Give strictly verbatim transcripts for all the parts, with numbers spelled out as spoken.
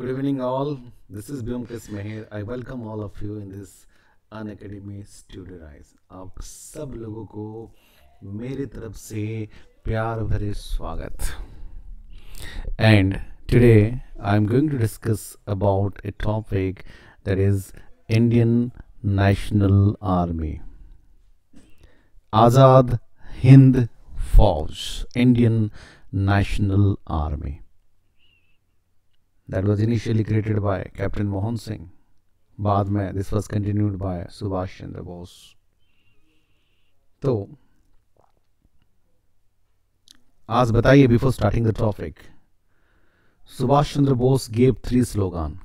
Good evening all, this is Byomkesh Meher. I welcome all of you in this An Academy Studio Rise. आप सब लोगों को मेरी तरफ से प्यार भरे स्वागत. And today I am going to discuss about a topic that is Indian National Army, Azad Hind Fauj, Indian National Army. That was initially created by Captain Mohan Singh. बाद में this was continued by Subhash Chandra Bose. तो आज बताइए, before starting the topic, Subhash Chandra Bose gave three slogan,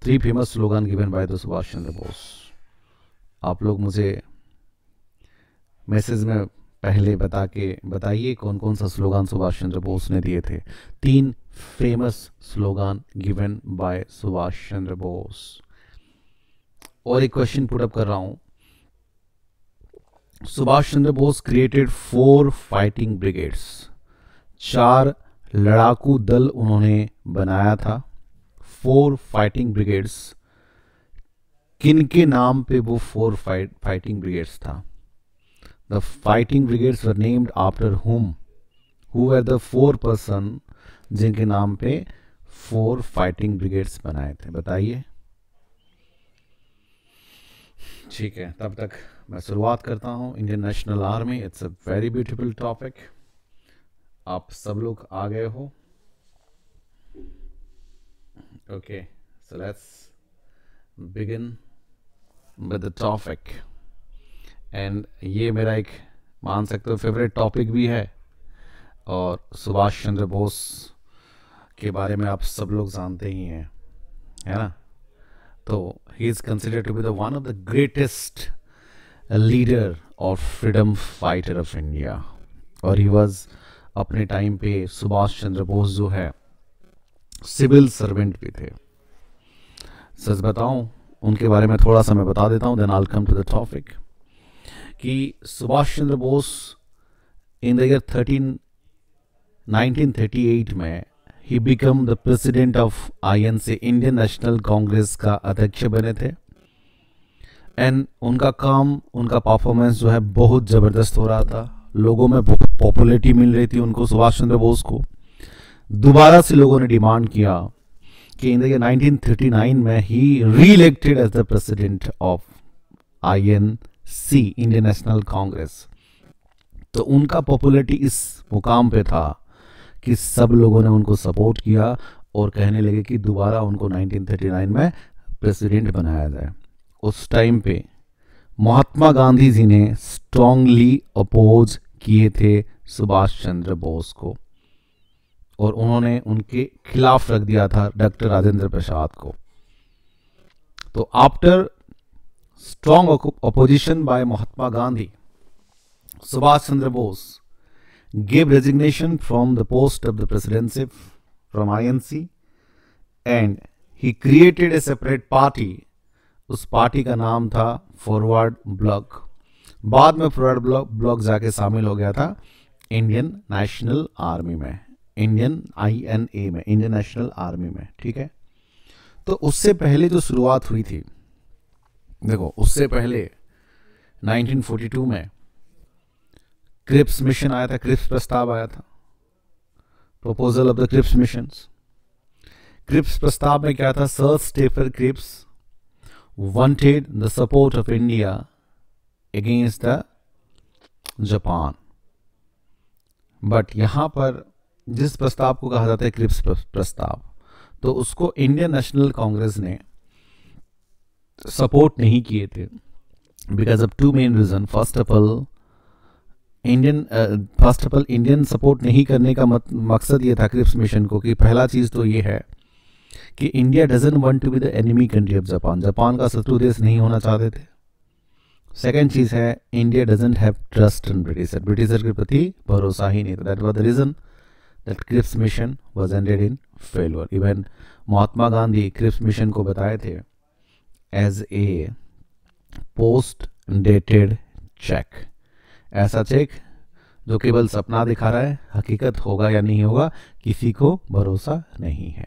three famous slogan given by the Subhash Chandra Bose. आप लोग मुझे message में पहले बता के बताइए कौन कौन सा स्लोगान सुभाष चंद्र बोस ने दिए थे. तीन famous slogan given by Subhash Chandra Bose. और एक क्वेश्चन पुट अप कर रहा हूं. Subhash Chandra Bose created four fighting brigades, चार लड़ाकू दल उन्होंने बनाया था. फोर फाइटिंग ब्रिगेड्स, किनके नाम पे वो फोर फाइट फाइटिंग ब्रिगेड्स था? The fighting brigades were named after whom? Who were the four person जिनके नाम पे four fighting brigades बनाए थे? बताइए. ठीक है, तब तक मैं शुरुआत करता हूँ. Indian National Army, it's a very beautiful topic. आप सब लोग आ गए हो? Okay, so let's begin with the topic. And ये मेरा एक मान सकते हो फेवरेट टॉपिक भी है, और सुभाष चंद्र बोस के बारे में आप सब लोग जानते ही हैं, है ना? तो he is considered to be the one of the greatest leader और फ्रीडम फाइटर ऑफ इंडिया. और ही वाज अपने टाइम पे, सुभाष चंद्र बोस जो है, सिविल सर्वेंट भी थे. सच बताऊं, उनके बारे में थोड़ा सा मैं बता देता हूँ, then I will come to the topic. कि Subhash Chandra Bose in the year nineteen thirty eight में he become the president of I N C, Indian national Congress का अध्यक्ष बने थे. एंड उनका काम, उनका परफॉर्मेंस जो है बहुत ज़बरदस्त हो रहा था. लोगों में बहुत पॉपुलैरिटी मिल रही थी उनको, सुभाष चंद्र बोस को. दोबारा से लोगों ने डिमांड किया कि in the year nineteen thirty nine में he re elected as the president of I N C, Indian national Congress. तो उनका पॉपुलैरिटी इस मुकाम पे था कि सब लोगों ने उनको सपोर्ट किया और कहने लगे कि दोबारा उनको नाइनटीन थर्टी नाइन में प्रेसिडेंट बनाया जाए. उस टाइम पे महात्मा गांधी जी ने स्ट्रांगली अपोज किए थे सुभाष चंद्र बोस को, और उन्होंने उनके खिलाफ रख दिया था डॉक्टर राजेंद्र प्रसाद को. तो after strong opposition by Mahatma Gandhi, Subhash Chandra Bose gave resignation from the post of the presidency from I N C, and he created a separate party. उस पार्टी का नाम था फॉरवर्ड ब्लॉक. बाद में forward block block जाके शामिल हो गया था इंडियन नेशनल आर्मी में, इंडियन आई एन ए में, इंडियन नेशनल आर्मी में. ठीक है, तो उससे पहले जो शुरुआत हुई थी, देखो उससे पहले नाइनटीन फोर्टी टू में क्रिप्स मिशन आया था, क्रिप्स प्रस्ताव आया था, proposal of the Cripps mission. Cripps प्रस्ताव में क्या था? Sir Stafford Cripps wanted the support of India against the Japan. But यहां पर जिस प्रस्ताव को कहा जाता है क्रिप्स प्रस्ताव, तो उसको इंडियन नेशनल कांग्रेस ने सपोर्ट नहीं किए थे because of two main reason. First of all Indian first of all Indian support नहीं करने का मत, मकसद ये था क्रिप्स मिशन को कि पहला चीज़ तो ये है कि India doesn't want to be the enemy country of Japan. Japan का शत्रु देश नहीं होना चाहते थे. सेकेंड चीज़ है, India doesn't have trust in britisher. Britisher के प्रति भरोसा ही नहीं था. That was the reason that Cripps mission was ended in failure. Even Mahatma Gandhi Cripps mission को बताए थे as a post dated cheque. ऐसा चेक जो केवल सपना दिखा रहा है, हकीकत होगा या नहीं होगा किसी को भरोसा नहीं है.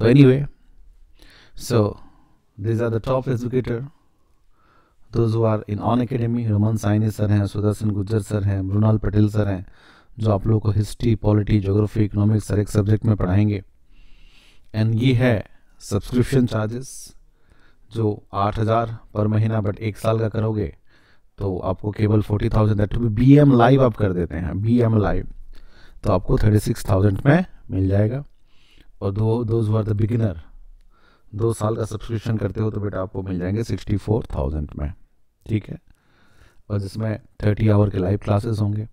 So anyway, so these are the top educator, those who are in On Academy. Roman Saini sir हैं, Sudarshan Gujjar sir हैं, Brunal Patel sir हैं, जो आप लोगों को हिस्ट्री, पॉलिटी, ज्योग्राफी, इकोनॉमिक्स हर एक सब्जेक्ट में पढ़ाएंगे। एंड ये है सब्सक्रिप्शन चार्जेस, जो आठ हज़ार पर महीना, बट एक साल का करोगे तो आपको केवल forty thousand, that to be B M live आप कर देते हैं, बी एम लाइव, तो आपको थर्टी सिक्स थाउजेंड में मिल जाएगा। और दो दोज आर द बिगिनर, दो साल का सब्सक्रिप्शन करते हो तो बेटा आपको मिल जाएंगे सिक्सटी फोर थाउजेंड में, ठीक है। और जिसमें थर्टी आवर के लाइव क्लासेस होंगे,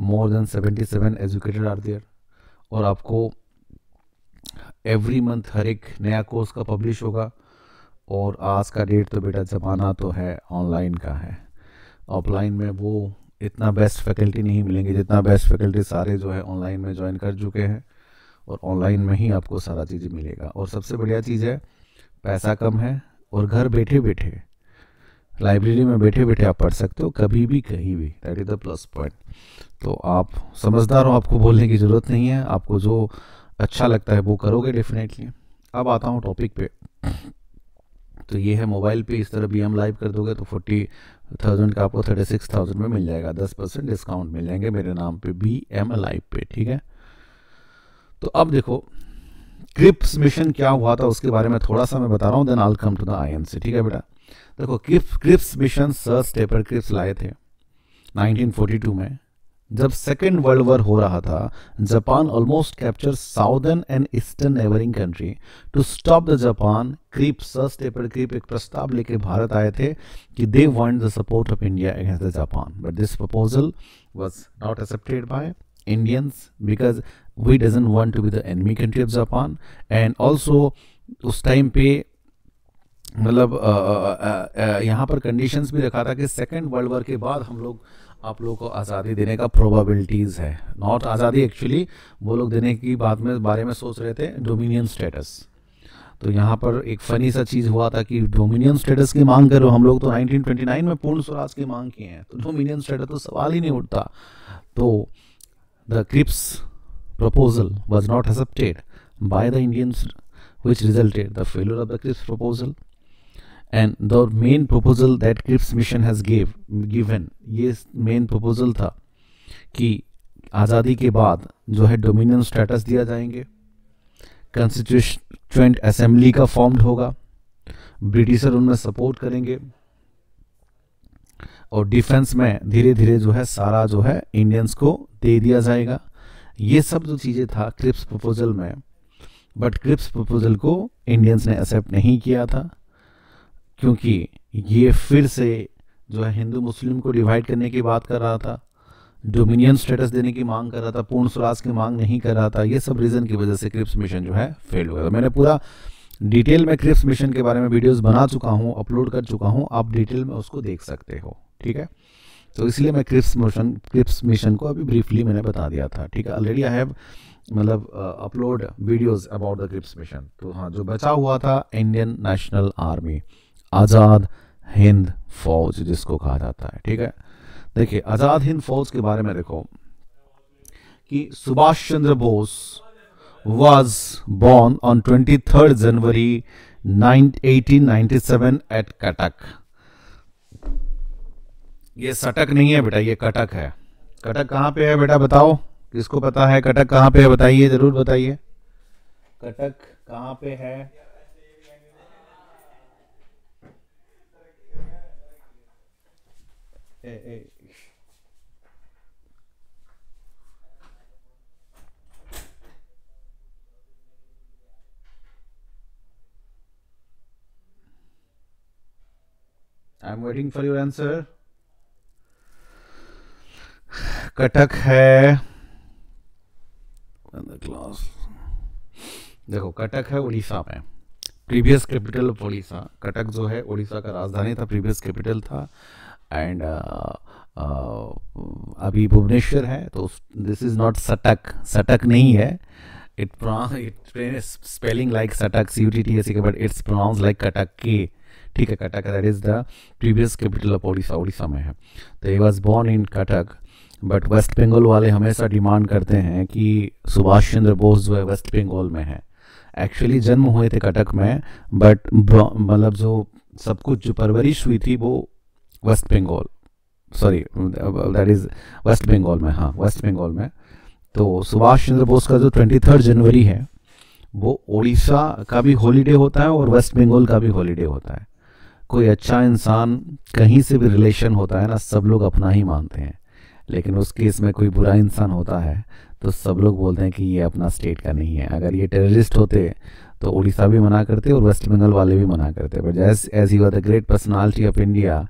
more than seventy seven educated are there, और आपको एवरी मंथ हर एक नया कोर्स का पब्लिश होगा। और आज का डेट तो बेटा ज़माना तो है ऑनलाइन का है, ऑफलाइन में वो इतना बेस्ट फैकल्टी नहीं मिलेंगे जितना बेस्ट फैकल्टी सारे जो है ऑनलाइन में ज्वाइन कर चुके हैं, और ऑनलाइन में ही आपको सारा चीज़ मिलेगा। और सबसे बढ़िया चीज़ है, पैसा कम है और घर बैठे बैठे, लाइब्रेरी में बैठे बैठे आप पढ़ सकते हो, कभी भी कहीं भी, that is the plus point. तो आप समझदार हो, आपको बोलने की ज़रूरत नहीं है, आपको जो अच्छा लगता है वो करोगे डेफिनेटली। अब आता हूँ टॉपिक पे, तो ये है मोबाइल पे इस तरह बी एम लाइव कर दोगे तो फोर्टी थाउजेंड का आपको थर्टी सिक्स थाउजेंड में मिल जाएगा, दस परसेंट डिस्काउंट मिल जाएंगे मेरे नाम पे बी एम लाइव पे, ठीक है। तो अब देखो क्रिप्स मिशन क्या हुआ था, उसके बारे में थोड़ा सा मैं बता रहा हूँ, then I come to the I M C, ठीक है बेटा। देखो Cripps mission sir Stafford Cripps लाए थे नाइनटीन फोर्टी टू में, जब सेकेंड वर्ल्ड वॉर हो रहा था। Japan almost capture southern and eastern neighbouring country. To stop the Japan, Cripps sir Stafford Cripps एक प्रस्ताव लेके भारत आए थे कि they want the support of India against the Japan, but this proposal was not accepted by Indians because we doesn't want to be the enemy country of Japan. And also उस time पे मतलब यहाँ पर conditions भी रखा था कि second world war के बाद हम लोग आप लोगों को आज़ादी देने का प्रोबेबिलिटीज़ है, नॉट आज़ादी एक्चुअली वो लोग देने की बात में बारे में सोच रहे थे, डोमिनियन स्टेटस। तो यहाँ पर एक फ़नी सा चीज़ हुआ था कि डोमिनियन स्टेटस की मांग करो, हम लोग तो नाइनटीन ट्वेंटी नाइन में पूर्ण स्वराज की मांग किए हैं, तो डोमिनियन स्टेटस तो सवाल ही नहीं उठता। तो the Cripps proposal was not accepted by the Indians which resulted the failure of the Cripps proposal. And the main proposal that Cripps mission has give given, ये मेन प्रपोजल था कि आज़ादी के बाद जो है डोमिनियन स्टेटस दिया जाएंगे, कंस्टिट्यूशंट असेंबली का फॉर्म्ड होगा, ब्रिटिशर उनमें सपोर्ट करेंगे, और डिफेंस में धीरे धीरे जो है सारा जो है इंडियंस को दे दिया जाएगा। ये सब जो चीज़ें था क्रिप्स प्रपोजल में, बट क्रिप्स प्रपोजल को इंडियंस ने एक्सेप्ट नहीं किया था, क्योंकि ये फिर से जो है हिंदू मुस्लिम को डिवाइड करने की बात कर रहा था, डोमिनियन स्टेटस देने की मांग कर रहा था, पूर्ण स्वराज की मांग नहीं कर रहा था। ये सब रीज़न की वजह से क्रिप्स मिशन जो है फेल हुआ था। मैंने पूरा डिटेल में क्रिप्स मिशन के बारे में वीडियोस बना चुका हूँ, अपलोड कर चुका हूँ, आप डिटेल में उसको देख सकते हो, ठीक है। तो इसलिए मैं क्रिप्स मिशन क्रिप्स मिशन को अभी ब्रीफली मैंने बता दिया था, ठीक है। ऑलरेडी आई हैव मतलब upload videos about the Cripps mission. तो हाँ, जो बचा हुआ था Indian national army, Azad Hind Fauj जिसको कहा जाता है, ठीक है। देखिए आज़ाद हिंद फौज के बारे में देखो कि Subhash Chandra Bose was born on twenty third January eighteen ninety seven at Cuttack. ये सटक नहीं है बेटा, ये कटक है। कटक कहाँ पे है बेटा बताओ, किसको पता है कटक कहाँ पे है? बताइए, जरूर बताइए कटक कहाँ पे है। ए, ए, I am waiting for your answer. Cuttack है क्लास, देखो कटक है उड़ीसा में, previous capital of Orissa. Cuttack जो है उड़ीसा का राजधानी था, प्रीवियस कैपिटल था। एंड uh, uh, अभी भुवनेश्वर है। तो दिस इज़ नॉट सटक, सटक नहीं है, इट इट स्पेलिंग लाइक सटक C U T T S K, but it's pronounce like Cuttack के, ठीक है। Cuttack that is the previous capital of Odisha, Odisha में है। तो he was born in Cuttack, but West Bengal वाले हमेशा डिमांड करते हैं कि सुभाष चंद्र बोस जो है वेस्ट बंगाल में है, एक्चुअली जन्म हुए थे कटक में, बट मतलब जो सब कुछ जो परवरिश हुई थी वो West Bengal, sorry that is West Bengal में, हाँ वेस्ट बंगाल में। तो सुभाष चंद्र बोस का जो ट्वेंटी थर्ड जनवरी है वो ओडिशा का भी हॉलीडे होता है और वेस्ट बंगाल का भी हॉलीडे होता है। कोई अच्छा इंसान कहीं से भी रिलेशन होता है ना, सब लोग अपना ही मानते हैं, लेकिन उस केस में कोई बुरा इंसान होता है तो सब लोग बोलते हैं कि ये अपना स्टेट का नहीं है। अगर ये टेररिस्ट होते तो उड़ीसा भी मना करते और वेस्ट बंगाल वाले भी मना करते, but as as he was the great personality of India,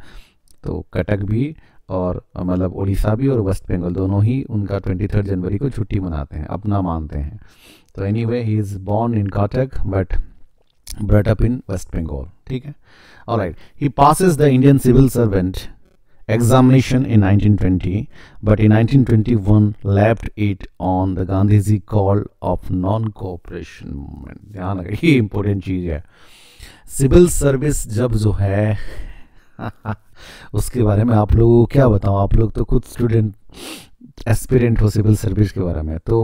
तो कटक भी और मतलब उड़ीसा भी और वेस्ट बंगाल दोनों ही उनका ट्वेंटी थर्ड जनवरी को छुट्टी मनाते हैं, अपना मानते हैं। तो anyway he is born in Cuttack but brought up in West Bengal, ठीक है। Alright, he passes the Indian civil servant examination in nineteen twenty, but in nineteen twenty-one lapped it on the Gandhiji call of non-cooperation movement। ध्यान रखिए, ये important चीज़ है। Civil service जब जो है उसके बारे में आप लोगों को क्या बताऊँ, आप लोग तो खुद स्टूडेंट एस्पिरेंट हो सिविल सर्विस के बारे में। तो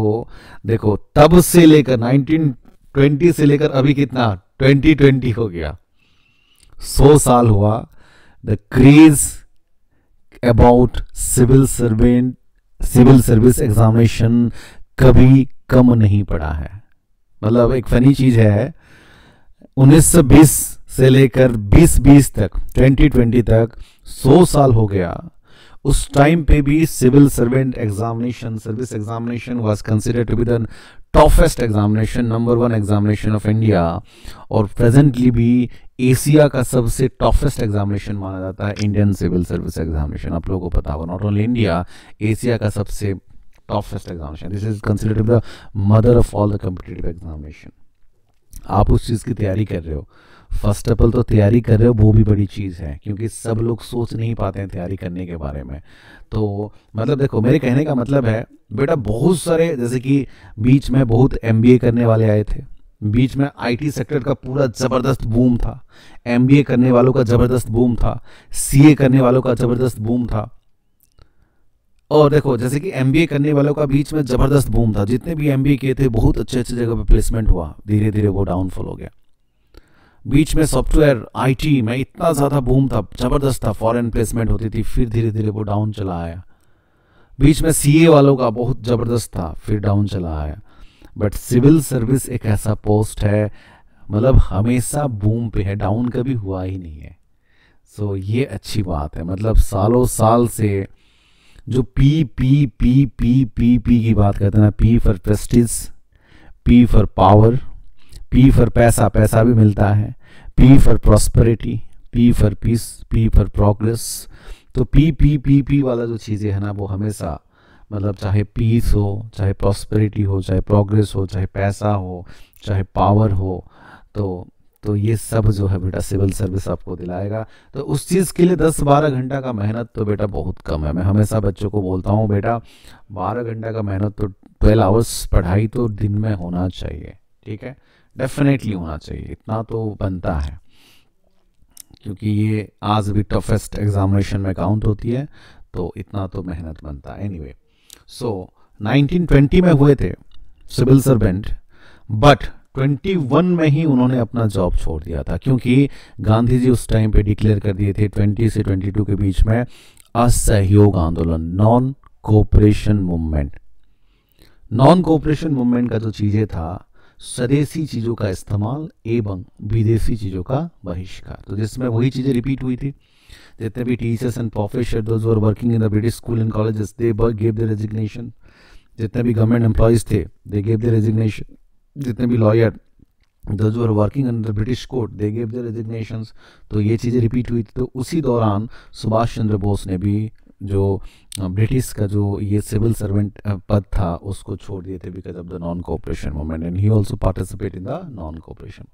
देखो, तब से लेकर नाइनटीन ट्वेंटी से लेकर अभी कितना ट्वेंटी ट्वेंटी हो गया, सौ साल हुआ। The craze about civil servant civil service examination कभी कम नहीं पड़ा है। मतलब एक फनी चीज है, उन्नीस सौ बीस से लेकर बीस बीस तक बीस बीस तक सौ साल हो गया, उस टाइम पे भी civil servant examination service examination was considered to be the toughest examination, number one examination of India, और प्रेजेंटली भी एशिया का सबसे टफेस्ट एग्जामिनेशन माना जाता है इंडियन सिविल सर्विस एग्जामिनेशन। आप लोगों को पता होगा, नॉट ओनली इंडिया, एशिया का सबसे toughest examination, this is considered the mother of all the competitive examination. आप उस चीज़ की तैयारी कर रहे हो, फर्स्ट ऑफ ऑल तो तैयारी कर रहे हो वो भी बड़ी चीज़ है, क्योंकि सब लोग सोच नहीं पाते हैं तैयारी करने के बारे में। तो मतलब देखो, मेरे कहने का मतलब है बेटा, बहुत सारे जैसे कि बीच में बहुत एमबीए करने वाले आए थे, बीच में आईटी सेक्टर का पूरा ज़बरदस्त बूम था, एमबीए करने वालों का ज़बरदस्त बूम था, सीए करने वालों का ज़बरदस्त बूम था। और देखो जैसे कि एमबीए करने वालों का बीच में ज़बरदस्त बूम था, जितने भी एमबीए किए थे बहुत अच्छे अच्छे जगह पे प्लेसमेंट हुआ, धीरे धीरे वो डाउनफॉल हो गया। बीच में सॉफ्टवेयर आईटी में इतना ज़्यादा बूम था, ज़बरदस्त था, फॉरेन प्लेसमेंट होती थी, फिर धीरे धीरे वो डाउन चला आया। बीच में सीए वालों का बहुत ज़बरदस्त था, फिर डाउन चला आया। बट सिविल सर्विस एक ऐसा पोस्ट है, मतलब हमेशा बूम पे है, डाउन कभी हुआ ही नहीं है। सो so, ये अच्छी बात है। मतलब सालों साल से जो P P P P P P की बात करते हैं ना, P for prestige, P for power, P for पैसा, पैसा भी मिलता है, P for prosperity, P for peace, P for progress. तो पी पी पी पी वाला जो चीज़ें है ना, वो हमेशा मतलब चाहे पीस हो, चाहे प्रॉस्पेरिटी हो, चाहे प्रोग्रेस हो, चाहे पैसा हो, चाहे पावर हो, तो तो ये सब जो है बेटा सिविल सर्विस आपको दिलाएगा। तो उस चीज़ के लिए दस बारह घंटा का मेहनत तो बेटा बहुत कम है। मैं हमेशा बच्चों को बोलता हूँ बेटा, बारह घंटा का मेहनत तो ट्वेल्व आवर्स पढ़ाई तो दिन में होना चाहिए, ठीक है, डेफिनेटली होना चाहिए, इतना तो बनता है, क्योंकि ये आज भी टफेस्ट एग्जामिनेशन में काउंट होती है, तो इतना तो मेहनत बनता है। एनीवे, सो नाइनटीन ट्वेंटी में हुए थे सिविल सर्वेंट, बट इक्कीस में ही उन्होंने अपना जॉब छोड़ दिया था, क्योंकि गांधी जी उस टाइम पे डिक्लेयर कर दिए थे बीस से बाईस के बीच में असहयोग आंदोलन, non cooperation movement. Non cooperation movement का जो चीज़ें था, स्वदेशी चीज़ों का इस्तेमाल एवं विदेशी चीज़ों का बहिष्कार, तो जिसमें वही चीज़ें रिपीट हुई थी। जितने भी teachers and professor those were working in the British school and colleges, they gave the resignation. जितने भी गवर्नमेंट एम्प्लॉयज थे, दे गेव द रेजिग्नेशन। जितने भी lawyer those were working under British court, they gave the resignations. तो ये चीज़ें repeat हुई थी। तो उसी दौरान सुभाष चंद्र बोस ने भी जो ब्रिटिश का जो ये सिविल सर्वेंट पद था उसको छोड़ दिए थे, because of the non cooperation movement, and he also participate in the non cooperation.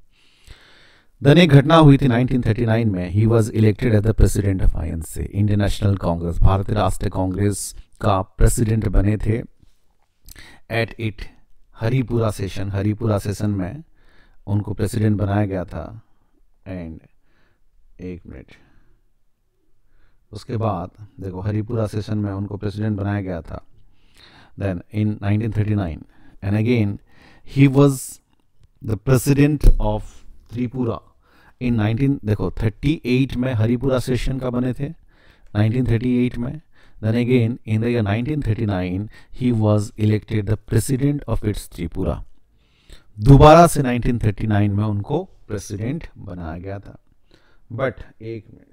Then एक घटना हुई थी नाइनटीन थर्टी नाइन में, he was elected as the president of I N C, Indian national Congress, भारतीय राष्ट्रीय कांग्रेस का प्रेसिडेंट बने थे। At it Haripura session, Haripura session में उनको प्रेसिडेंट बनाया गया था। एंड एक मिनट, उसके बाद देखो, हरिपुरा सेशन में उनको प्रेसिडेंट बनाया गया था। Then in nineteen thirty nine and again he was the president of Tripura in nineteen देखो थर्टी एट में हरिपुरा सेशन का बने थे नाइनटीन थर्टी एट में. Then again in the year nineteen thirty-nine he was elected the president of its Tripura. दोबारा से nineteen thirty-nine में उनको president बनाया गया था. But एक मिनट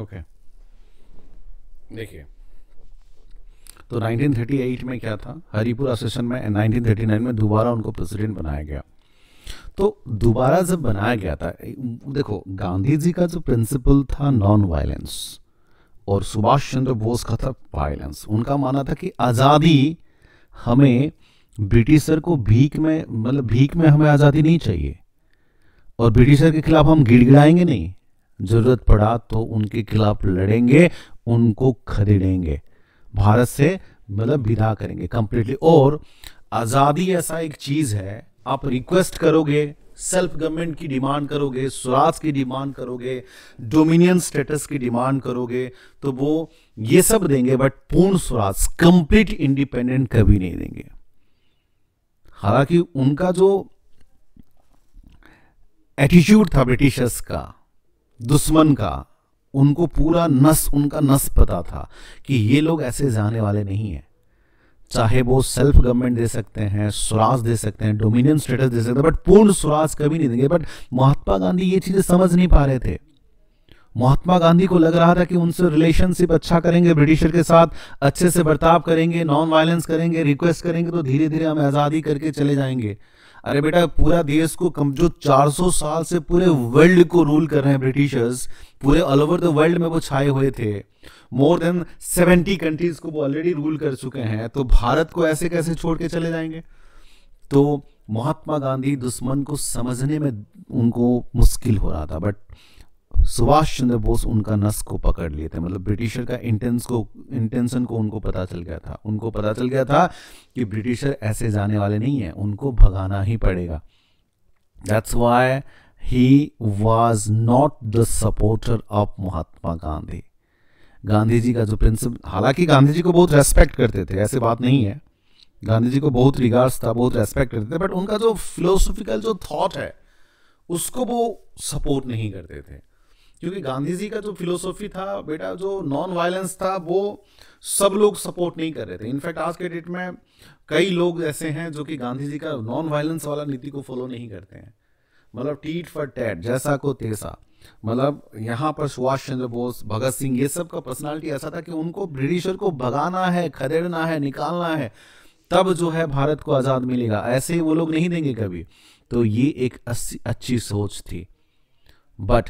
ओके okay. देखिए तो नाइनटीन थर्टी एट में क्या था हरिपुरा सेशन में नाइनटीन थर्टी नाइन में दोबारा उनको प्रेसिडेंट बनाया गया. तो दोबारा जब बनाया गया था देखो गांधी जी का जो प्रिंसिपल था नॉन वायलेंस और सुभाष चंद्र बोस का था वायलेंस. उनका मानना था कि आज़ादी हमें ब्रिटिशर को भीख में मतलब भीख में हमें आज़ादी नहीं चाहिए और ब्रिटिशर के खिलाफ हम गिड़गिड़ाएंगे नहीं. जरूरत पड़ा तो उनके खिलाफ लड़ेंगे उनको खदेड़ेंगे भारत से मतलब विदा करेंगे कंप्लीटली. और आज़ादी ऐसा एक चीज़ है आप रिक्वेस्ट करोगे सेल्फ गवर्नमेंट की डिमांड करोगे स्वराज की डिमांड करोगे डोमिनियन स्टेटस की डिमांड करोगे तो वो ये सब देंगे बट पूर्ण स्वराज कंप्लीट इंडिपेंडेंट कभी नहीं देंगे. हालांकि उनका जो एटीट्यूड था ब्रिटिशर्स का दुश्मन का उनको पूरा नस उनका नस पता था कि ये लोग ऐसे जाने वाले नहीं हैं. चाहे वो सेल्फ गवर्नमेंट दे सकते हैं स्वराज दे सकते हैं डोमिनियन स्टेटस दे सकते हैं बट पूर्ण स्वराज कभी नहीं देंगे. बट महात्मा गांधी ये चीज़ें समझ नहीं पा रहे थे. महात्मा गांधी को लग रहा था कि उनसे रिलेशनशिप अच्छा करेंगे ब्रिटिशर के साथ अच्छे से बर्ताव करेंगे नॉन वायलेंस करेंगे रिक्वेस्ट करेंगे तो धीरे धीरे हम आज़ादी करके चले जाएंगे. अरे बेटा पूरा देश को कम जो चार सौ साल से पूरे वर्ल्ड को रूल कर रहे हैं ब्रिटिशर्स पूरे ऑल ओवर द वर्ल्ड में वो छाए हुए थे. मोर देन सेवेंटी कंट्रीज को वो ऑलरेडी रूल कर चुके हैं तो भारत को ऐसे कैसे छोड़ के चले जाएंगे. तो महात्मा गांधी दुश्मन को समझने में उनको मुश्किल हो रहा था बट सुभाष चंद्र बोस उनका नस को पकड़ लिए थे. मतलब ब्रिटिशर का इंटेंस को इंटेंशन को उनको पता चल गया था. उनको पता चल गया था कि ब्रिटिशर ऐसे जाने वाले नहीं हैं उनको भगाना ही पड़ेगा. That's why he was not the supporter of Mahatma Gandhi. Gandhi ji का जो प्रिंसिपल हालांकि गांधी जी को बहुत रेस्पेक्ट करते थे ऐसी बात नहीं है गांधी जी को बहुत रिगार्ड्स था बहुत रेस्पेक्ट करते थे बट उनका जो फिलोसफिकल जो थॉट है उसको वो सपोर्ट नहीं करते थे. क्योंकि गांधी जी का जो फिलोसॉफी था बेटा जो नॉन वायलेंस था वो सब लोग सपोर्ट नहीं कर रहे थे. इनफैक्ट आज के डेट में कई लोग ऐसे हैं जो कि गांधी जी का नॉन वायलेंस वाला नीति को फॉलो नहीं करते हैं. मतलब टीट फॉर टैट जैसा को तैसा. मतलब यहाँ पर सुभाष चंद्र बोस भगत सिंह ये सब का पर्सनैलिटी ऐसा था कि उनको ब्रिटिशर को भगाना है खदेड़ना है निकालना है तब जो है भारत को आज़ाद मिलेगा ऐसे ही वो लोग नहीं देंगे कभी. तो ये एक अच्छी सोच थी. बट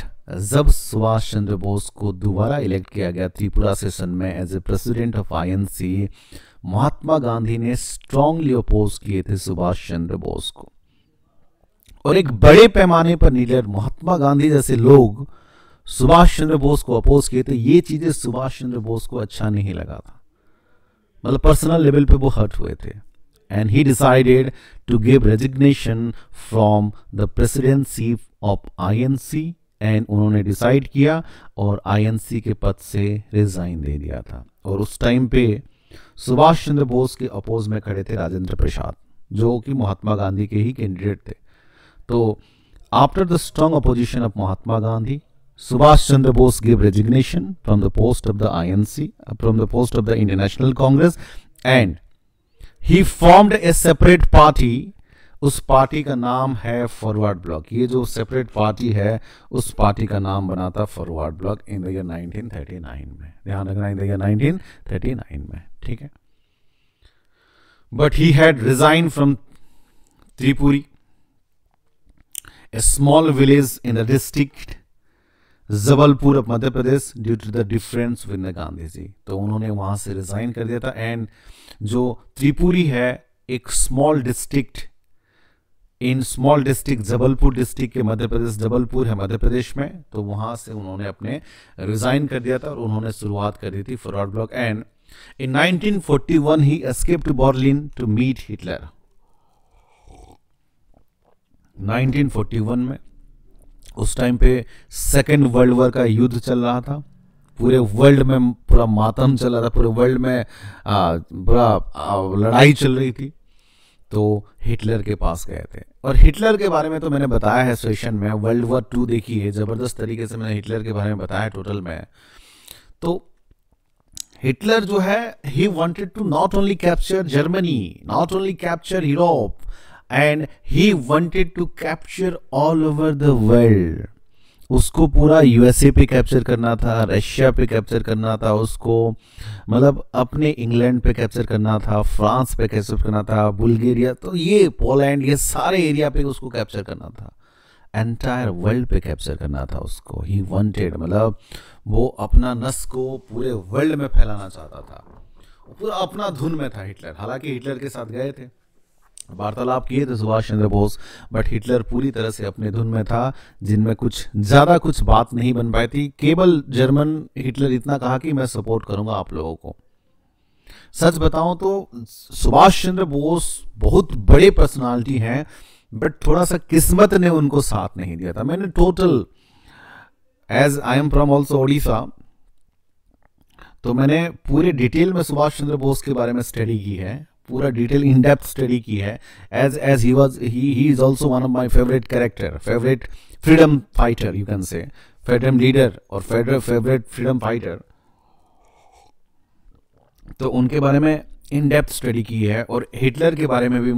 जब सुभाष चंद्र बोस को दोबारा इलेक्ट किया गया त्रिपुरा सेशन में as a president of I N C Mahatma Gandhi ने स्ट्रांगली अपोज किए थे सुभाष चंद्र बोस को. और एक बड़े पैमाने पर लीडर महात्मा गांधी जैसे लोग सुभाष चंद्र बोस को अपोज किए थे. ये चीजें सुभाष चंद्र बोस को अच्छा नहीं लगा था. मतलब पर्सनल लेवल पे वो हर्ट हुए थे and he decided to give resignation from the presidency of I N C and उन्होंने decide किया और आई एन सी के पद से resign दे दिया था. और उस time पे सुभाष चंद्र बोस के अपोज में खड़े थे राजेंद्र प्रसाद जो कि महात्मा गांधी के ही कैंडिडेट थे. तो after the strong opposition of Mahatma Gandhi Subhash Chandra Bose gave resignation from the post of the I N C from the post of the Indian National Congress and He formed a separate party. उस party का नाम है forward block. ये जो separate party है उस party का नाम बना था forward block in the year nineteen thirty nine में. ध्यान रखना in the year nineteen thirty nine में ठीक है. But he had resign from Tripuri a small village in the district Jabalpur of Madhya Pradesh due to the difference with Gandhi ji, तो उन्होंने वहां से रिजाइन कर दिया था। एंड जो त्रिपुरी है एक small district, in small district Jabalpur district के मध्य प्रदेश, जबलपुर है मध्य प्रदेश में, तो वहां से उन्होंने अपने रिजाइन कर दिया था और उन्होंने शुरुआत कर दी थी forward block. And in nineteen forty one he escape to Berlin to meet Hitler. Nineteen forty one में उस टाइम पे सेकेंड वर्ल्ड वॉर का युद्ध चल रहा था, पूरे वर्ल्ड में पूरा मातम चल रहा था, पूरे वर्ल्ड में पूरा लड़ाई चल रही थी, तो हिटलर के पास गए थे। और हिटलर के बारे में तो मैंने बताया है सेशन में, वर्ल्ड वॉर टू देखी है, ज़बरदस्त तरीके से मैंने हिटलर के बारे में बताया टोटल में। तो हिटलर जो है, he wanted to not only capture Germany, not only capture Europe, and he wanted to capture all over the world. उसको पूरा यूएसए पे कैप्चर करना था, रशिया पे कैप्चर करना था, उसको मतलब अपने इंग्लैंड पे कैप्चर करना था, फ्रांस पे कैप्चर करना था, बुल्गारिया, तो ये पोलैंड, ये सारे एरिया पे उसको कैप्चर करना था, एंटायर वर्ल्ड पे कैप्चर करना था उसको। ही वांटेड, मतलब वो अपना नस को पूरे वर्ल्ड में फैलाना चाहता था, पूरा अपना धुन में था हिटलर। हालांकि हिटलर के साथ गए थे, वार्तालाप किए थे सुभाष चंद्र बोस, बट हिटलर पूरी तरह से अपने धुन में था, जिनमें कुछ ज़्यादा कुछ बात नहीं बन पाई थी। केवल जर्मन हिटलर इतना कहा कि मैं सपोर्ट करूंगा आप लोगों को। सच बताऊं तो सुभाष चंद्र बोस बहुत बड़े पर्सनालिटी हैं, बट थोड़ा सा किस्मत ने उनको साथ नहीं दिया था। मैंने total, as I am from also Odisha, तो मैंने पूरे डिटेल में सुभाष चंद्र बोस के बारे में स्टडी की है, पूरा डिटेल इन डेप्थ स्टडी की है। As as he was he he is also one of my favourite character, favourite freedom fighter, you can say freedom leader और फेवरेट फ्रीडम फाइटर। तो उनके बारे में इन डेप्थ स्टडी की है। और हिटलर के बारे में भी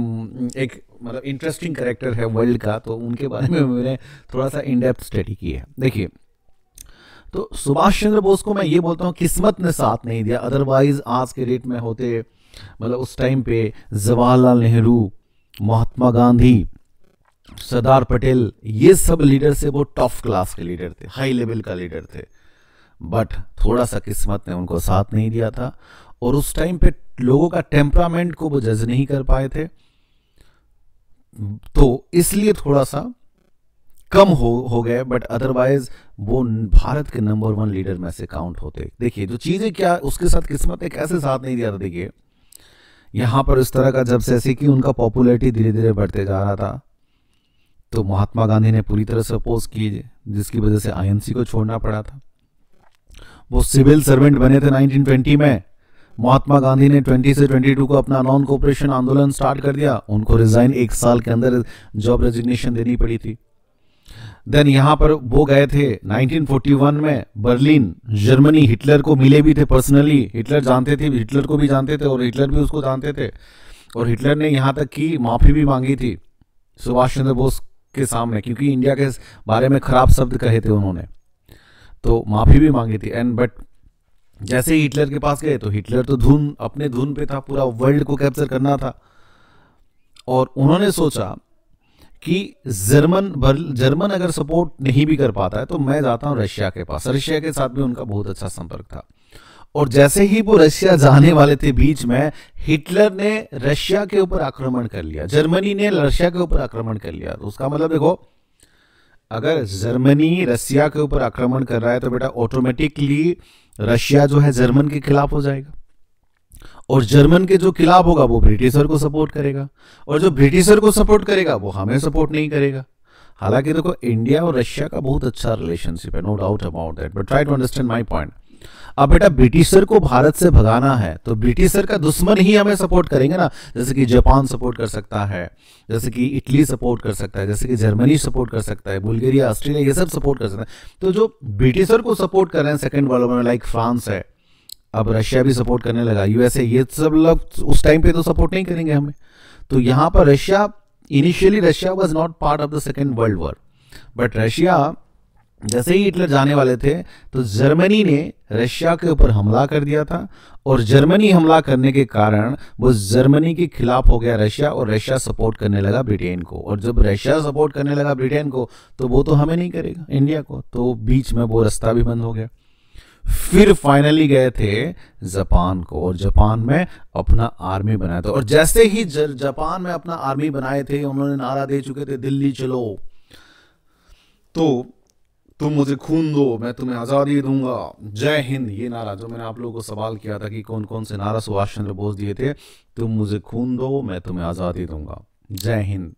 एक मतलब इंटरेस्टिंग कैरेक्टर है वर्ल्ड का, तो उनके बारे में मैंने थोड़ा सा इन डेप्थ स्टडी की है। देखिए, तो सुभाष चंद्र बोस को मैं ये बोलता हूँ किस्मत ने साथ नहीं दिया, अदरवाइज आज के डेट में होते, मतलब उस टाइम पे जवाहरलाल नेहरू, महात्मा गांधी, सरदार पटेल, ये सब लीडर से वो टॉप क्लास के लीडर थे, हाई लेवल का लीडर थे, बट थोड़ा सा किस्मत ने उनको साथ नहीं दिया था। और उस टाइम पे लोगों का टेम्परामेंट को वो जज नहीं कर पाए थे, तो इसलिए थोड़ा सा कम हो हो गए, बट अदरवाइज वो भारत के नंबर वन लीडर में से काउंट होते। देखिए जो चीज़ें क्या उसके साथ किस्मत ने कैसे साथ नहीं दिया था, देखिए यहाँ पर इस तरह का, जब से ऐसे कि उनका पॉपुलैरिटी धीरे धीरे बढ़ते जा रहा था, तो महात्मा गांधी ने पूरी तरह से अपोज की, जिसकी वजह से आईएनसी को छोड़ना पड़ा था। वो सिविल सर्वेंट बने थे नाइनटीन ट्वेंटी में, महात्मा गांधी ने ट्वेंटी से बाईस को अपना नॉन कोऑपरेशन आंदोलन स्टार्ट कर दिया, उनको रिजाइन एक साल के अंदर जॉब रेजिग्नेशन देनी पड़ी थी। देन यहाँ पर वो गए थे नाइनटीन फोर्टी वन में बर्लिन, जर्मनी, हिटलर को मिले भी थे पर्सनली, हिटलर जानते थे, हिटलर को भी जानते थे और हिटलर भी उसको जानते थे, और हिटलर ने यहाँ तक कि माफ़ी भी मांगी थी सुभाष चंद्र बोस के सामने, क्योंकि इंडिया के बारे में खराब शब्द कहे थे उन्होंने, तो माफ़ी भी मांगी थी। एंड बट जैसे ही हिटलर के पास गए, तो हिटलर तो धुन अपने धुन पे था, पूरा वर्ल्ड को कैप्चर करना था, और उन्होंने सोचा कि जर्मन जर्मन अगर सपोर्ट नहीं भी कर पाता है तो मैं जाता हूं रशिया के पास। रशिया के साथ भी उनका बहुत अच्छा संपर्क था, और जैसे ही वो रशिया जाने वाले थे, बीच में हिटलर ने रशिया के ऊपर आक्रमण कर लिया, जर्मनी ने रशिया के ऊपर आक्रमण कर लिया। तो उसका मतलब देखो, अगर जर्मनी रशिया के ऊपर आक्रमण कर रहा है तो बेटा ऑटोमेटिकली रशिया जो है जर्मन के खिलाफ हो जाएगा, और जर्मन के जो खिलाफ होगा वो ब्रिटिशर को सपोर्ट करेगा, और जो ब्रिटिशर को सपोर्ट करेगा वो हमें सपोर्ट नहीं करेगा। हालांकि देखो तो इंडिया और रशिया का बहुत अच्छा रिलेशनशिप है, no doubt about that, but try to understand my point. अब बेटा ब्रिटिशर को भारत से भगाना है तो ब्रिटिशर का दुश्मन ही हमें सपोर्ट करेंगे ना, जैसे कि जापान सपोर्ट कर सकता है, जैसे कि इटली सपोर्ट कर सकता है, जैसे कि जर्मनी सपोर्ट कर सकता है, बुल्गारिया, ऑस्ट्रेलिया, ये सब सपोर्ट कर सकता है। तो जो ब्रिटिशर को सपोर्ट कर रहे हैं सेकेंड वर्ल्ड वॉर में, लाइक फ्रांस है, अब रशिया भी सपोर्ट करने लगा, यूएसए, ये सब लोग उस टाइम पे तो सपोर्ट नहीं करेंगे हमें। तो यहाँ पर Russia, initially Russia was not part of the second world war, but Russia जैसे ही हिटलर जाने वाले थे तो जर्मनी ने रशिया के ऊपर हमला कर दिया था, और जर्मनी हमला करने के कारण वो जर्मनी के खिलाफ हो गया रशिया, और रशिया सपोर्ट करने लगा ब्रिटेन को। और जब रशिया सपोर्ट करने लगा ब्रिटेन को तो वो तो हमें नहीं करेगा, इंडिया को, तो बीच में वो रास्ता भी बंद हो गया। फिर फाइनली गए थे जापान को, और जापान में अपना आर्मी बनाया था। और जैसे ही जापान में अपना आर्मी बनाए थे, उन्होंने नारा दे चुके थे दिल्ली चलो, तो तुम मुझे खून दो मैं तुम्हें आज़ादी दूंगा, जय हिंद, ये नारा। जो मैंने आप लोगों को सवाल किया था कि कौन कौन से नारा सुभाष चंद्र बोस दिए थे, तुम मुझे खून दो मैं तुम्हें आज़ादी दूंगा, जय हिंद।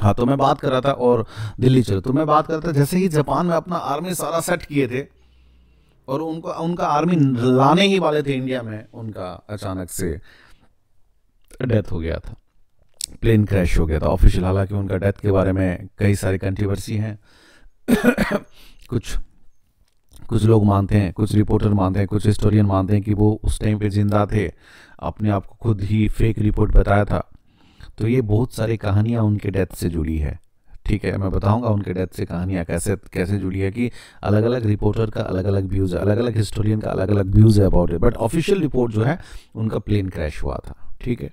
हाँ, तो मैं बात कर रहा था, और दिल्ली चलो तो मैं बात कर रहा था। जैसे ही जापान में अपना आर्मी सारा सेट किए थे और उनको उनका आर्मी लाने ही वाले थे इंडिया में, उनका अचानक से डेथ हो गया था, प्लेन क्रैश हो गया था ऑफिशियल। हालांकि उनका डेथ के बारे में कई सारी कंट्रोवर्सी हैं। कुछ कुछ लोग मानते हैं, कुछ रिपोर्टर मानते हैं, कुछ हिस्टोरियन मानते हैं कि वो उस टाइम पे जिंदा थे, अपने आप को खुद ही फेक रिपोर्ट बताया था। तो ये बहुत सारी कहानियाँ उनके डेथ से जुड़ी है, ठीक है। मैं बताऊंगा उनके डेथ से कहानियाँ कैसे कैसे जुड़ी है, कि अलग अलग रिपोर्टर का अलग अलग व्यूज़ है, अलग अलग हिस्टोरियन का अलग अलग व्यूज़ है about it, but official report जो है उनका प्लेन क्रैश हुआ था, ठीक है।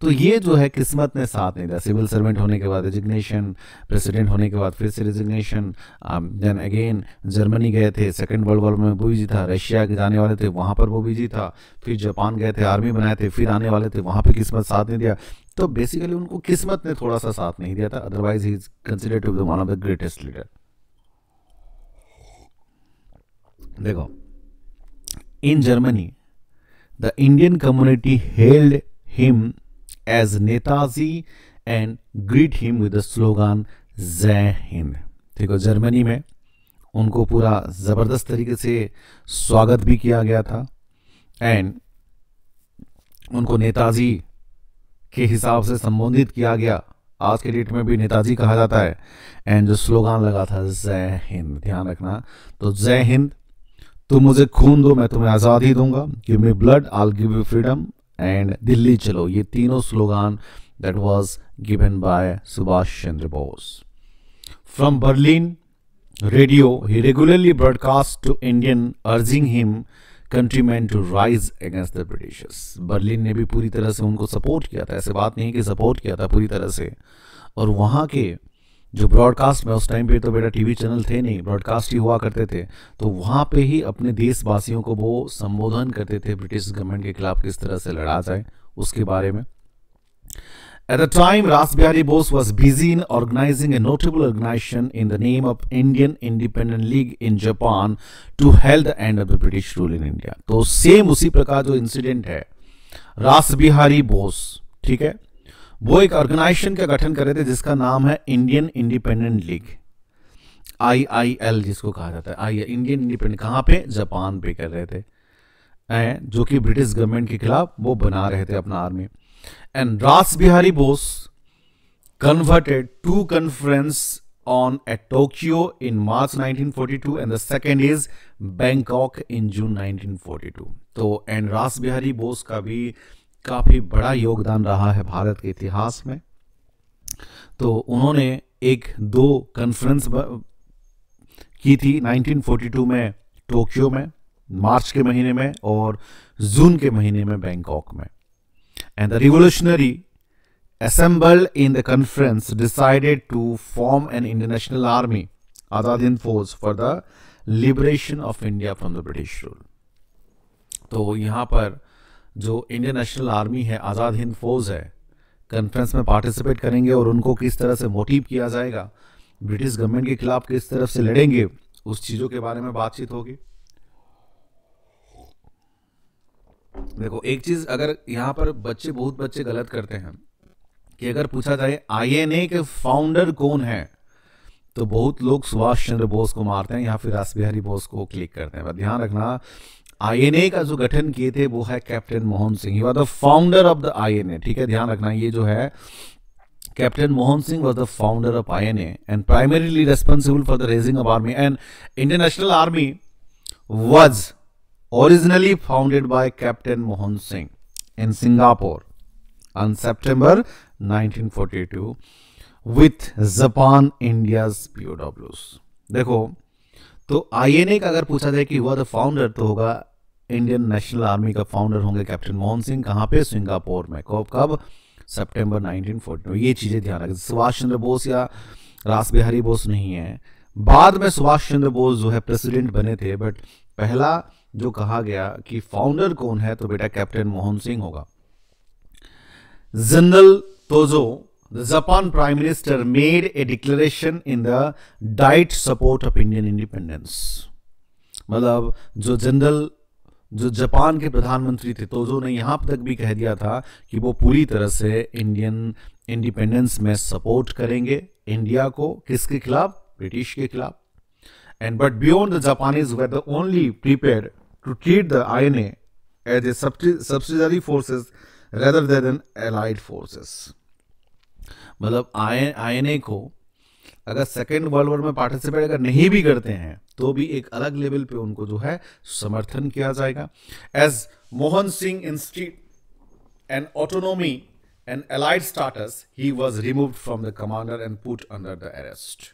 तो ये जो है किस्मत ने साथ नहीं दिया। सिविल सर्वेंट होने के बाद रेजिग्नेशन, प्रेसिडेंट होने के बाद फिर से रेजिग्नेशन, देन अगेन जर्मनी गए थे, सेकेंड वर्ल्ड वॉर में वो बिजी था, रशिया के जाने वाले थे वहाँ पर वो बिजी था, फिर जापान गए थे, आर्मी बनाए थे, फिर आने वाले थे, वहाँ पे किस्मत साथ नहीं दिया। तो बेसिकली उनको किस्मत ने थोड़ा सा साथ नहीं दिया था, otherwise he is considered to be one of the greatest leader. देखो, in Germany the Indian community held him as Netaji and greet him with the slogan जय हिंद। देखो, जर्मनी में उनको पूरा ज़बरदस्त तरीके से स्वागत भी किया गया था, एंड उनको नेताजी के हिसाब से संबोधित किया गया। आज के डेट में भी नेताजी कहा जाता है, एंड जो स्लोगान लगा था जय हिंद, ध्यान रखना। तो जय हिंद, तुम मुझे खून दो मैं तुम्हें आज़ादी दूंगा, give me blood I will give you freedom, and Delhi चलो, ये तीनों slogan that was given by Subhash Chandra Bose. From Berlin radio he regularly broadcast to Indian urging him countryman to rise against the britishers. Berlin ने भी पूरी तरह से उनको support किया था, ऐसे बात नहीं कि सपोर्ट किया था पूरी तरह से। और वहाँ के जो ब्रॉडकास्ट में उस टाइम पे तो बेटा टीवी चैनल थे नहीं, ब्रॉडकास्ट ही हुआ करते थे, तो वहाँ पे ही अपने देशवासियों को वो संबोधन करते थे ब्रिटिश गवर्नमेंट के खिलाफ किस तरह से लड़ा जाए उसके बारे में। एट द टाइम रास Bihari Bose was busy in organising a notable organisation in the name of Indian independent league in Japan to help the end of the British rule in India. तो सेम उसी प्रकार जो इंसिडेंट है, रास बिहारी बोस, ठीक है, वो एक ऑर्गेनाइजेशन का गठन कर रहे थे जिसका नाम है Indian independent league, I I L जिसको कहा जाता है, आई इंडियन इंडिपेंडेंट। कहाँ पे? जापान पे कर रहे थे, जो कि ब्रिटिश गवर्नमेंट के खिलाफ वो बना रहे थे अपना आर्मी। एंड रास Bihari Bose converted to conference on at Tokyo in March nineteen forty two, and the second is Bangkok in June nineteen forty two. तो एंड रास बिहारी बोस का भी काफ़ी बड़ा योगदान रहा है भारत के इतिहास में। तो उन्होंने एक दो कॉन्फ्रेंस की थी नाइनटीन फोर्टी टू में टोक्यो में, मार्च के महीने में, और जून के महीने में बैंकॉक में। And the revolutionary assembled in the conference decided to form an international army, Azad Hind force, for the liberation of India from the British rule. तो यहाँ पर जो इंडियन नेशनल आर्मी है, आज़ाद हिंद फौज है, कॉन्फ्रेंस में पार्टिसिपेट करेंगे, और उनको किस तरह से मोटिव किया जाएगा, ब्रिटिश गवर्नमेंट के खिलाफ किस तरफ से लड़ेंगे, उस चीज़ों के बारे में बातचीत होगी। देखो, एक चीज़ अगर यहाँ पर बच्चे बहुत बच्चे गलत करते हैं कि अगर पूछा जाए आई एन ए के फाउंडर कौन है, तो बहुत लोग सुभाष चंद्र बोस को मारते हैं या फिर रास बिहारी बोस को क्लिक करते हैं। ध्यान रखना, आई एन ए का जो गठन किए थे वो है captain Mohan Singh, he was the founder of the I N A, ठीक है, ध्यान रखना। ये जो है captain Mohan Singh was the founder of I N A and primarily responsible for the raising of army. And Indian national army was originally founded by captain Mohan Singh in Singapore on September nineteen forty two with Japan India's P O डब्ल्यूज। देखो, तो INA का अगर पूछा जाए कि वह the founder, तो होगा इंडियन नेशनल आर्मी का फाउंडर होंगे कैप्टन मोहन सिंह। कहाँ पे? सिंगापुर में। कब कब? सितंबर नाइनटीन फोर्टी। ये चीजें ध्यान रखें। सुभाष चंद्र बोस या रास बिहारी बोस नहीं है। बाद में सुभाष चंद्र बोस जो है प्रेसिडेंट बने थे, बट पहला जो कहा गया कि फाउंडर कौन है, तो बेटा कैप्टन मोहन सिंह होगा। General Tojo, the Japan Prime Minister, made a declaration in the direct support of Indian independence। मतलब जो जनरल जो जापान के प्रधानमंत्री थे तोजो ने यहाँ तक भी कह दिया था कि वो पूरी तरह से इंडियन इंडिपेंडेंस में सपोर्ट करेंगे इंडिया को। किसके खिलाफ? ब्रिटिश के खिलाफ। And but beyond the Japanese were the only prepared to treat the INA as a subsidiary forces rather than an allied forces. मतलब आई आईएनए को अगर सेकेंड वर्ल्ड वॉर में पार्टिसिपेट अगर नहीं भी करते हैं तो भी एक अलग लेवल पे उनको जो है समर्थन किया जाएगा। As Mohan Singh institute and autonomy and allied status he was removed from the commander and put under the arrest.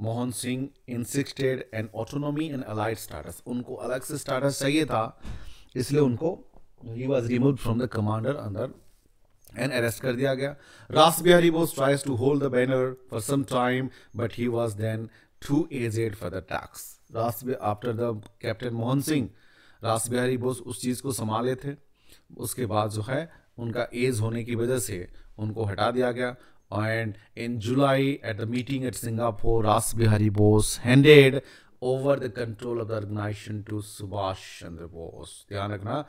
Mohan Singh insisted and autonomy and allied status, उनको अलग से स्टेटस चाहिए था, इसलिए उनको he was removed from the commander under and arrest कर दिया गया। रास Bihari Bose tries to hold the banner for some time but he was then too aged for the task. Rash after the captain Mohan Singh, रास बिहारी बोस उस चीज़ को संभाले थे, उसके बाद जो है उनका एज होने की वजह से उनको हटा दिया गया। And in July at the meeting at Singapore, रास Bihari Bose handed over the control of the organisation to Subhash Chandra Bose. ध्यान रखना,